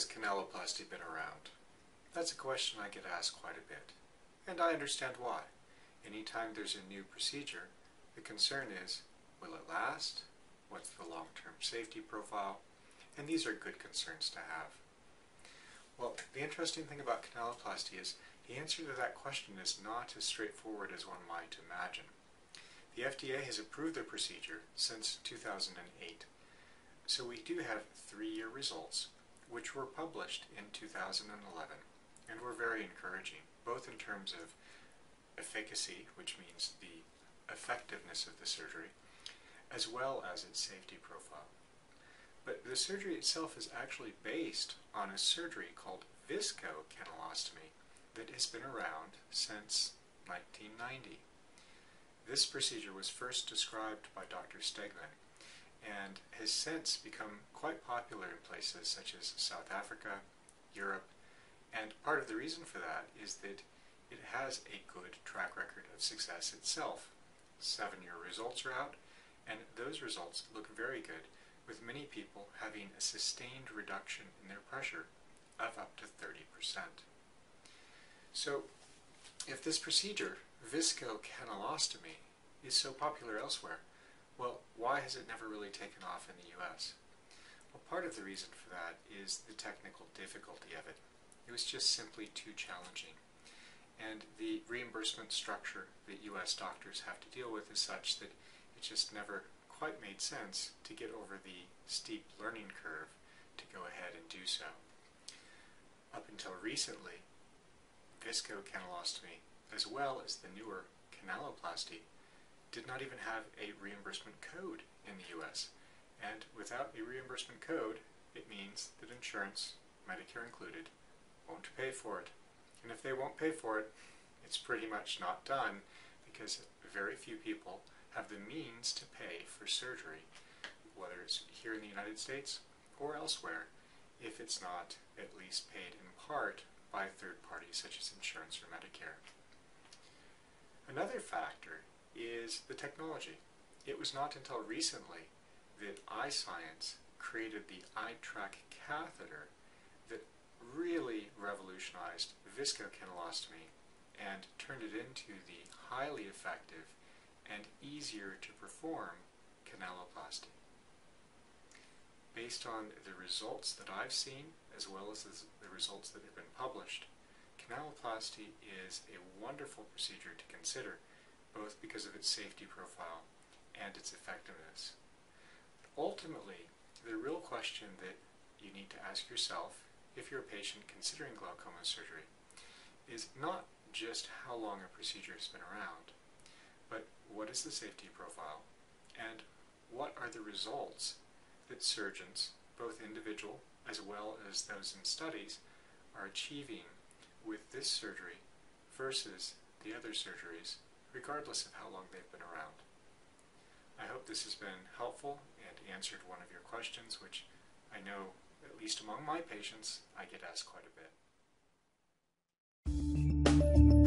has canaloplasty been around? That's a question I get asked quite a bit, and I understand why. Anytime there's a new procedure, the concern is, will it last? What's the long-term safety profile? And these are good concerns to have. Well, the interesting thing about canaloplasty is the answer to that question is not as straightforward as one might imagine. The FDA has approved the procedure since 2008, so we do have 3-year results, which were published in 2011, and were very encouraging, both in terms of efficacy, which means the effectiveness of the surgery, as well as its safety profile. But the surgery itself is actually based on a surgery called viscocanalostomy that has been around since 1990. This procedure was first described by Dr. Stegman and has since become quite popular in places such as South Africa, Europe, and part of the reason for that is that it has a good track record of success itself. 7-year results are out, and those results look very good, with many people having a sustained reduction in their pressure of up to 30%. So, if this procedure, viscocanalostomy, is so popular elsewhere, well, why has it never really taken off in the US? Well, part of the reason for that is the technical difficulty of it. It was just simply too challenging. And the reimbursement structure that US doctors have to deal with is such that it just never quite made sense to get over the steep learning curve to go ahead and do so. Up until recently, viscocanalostomy, as well as the newer canaloplasty, did not even have a reimbursement code in the US. And without a reimbursement code, it means that insurance, Medicare included, won't pay for it. And if they won't pay for it, it's pretty much not done, because very few people have the means to pay for surgery, whether it's here in the United States or elsewhere, if it's not at least paid in part by third parties such as insurance or Medicare. Another factor is the technology. It was not until recently that iScience created the iTrack catheter that really revolutionized viscocanalostomy and turned it into the highly effective and easier to perform canaloplasty. Based on the results that I've seen, as well as the results that have been published, canaloplasty is a wonderful procedure to consider, both because of its safety profile and its effectiveness. Ultimately, the real question that you need to ask yourself if you're a patient considering glaucoma surgery is not just how long a procedure has been around, but what is the safety profile, and what are the results that surgeons, both individual as well as those in studies, are achieving with this surgery versus the other surgeries, regardless of how long they've been around. I hope this has been helpful and answered one of your questions, which I know, at least among my patients, I get asked quite a bit.